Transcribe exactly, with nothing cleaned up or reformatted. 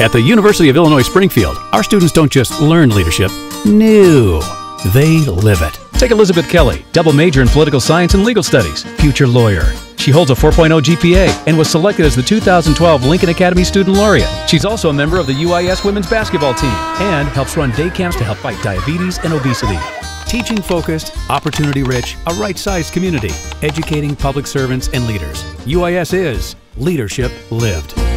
At the University of Illinois Springfield, our students don't just learn leadership, no, they live it. Take Elizabeth Kelly, double major in political science and legal studies, future lawyer. She holds a four point oh G P A and was selected as the two thousand twelve Lincoln Academy Student Laureate. She's also a member of the U I S women's basketball team and helps run day camps to help fight diabetes and obesity. Teaching-focused, opportunity-rich, a right-sized community, educating public servants and leaders. U I S is leadership lived.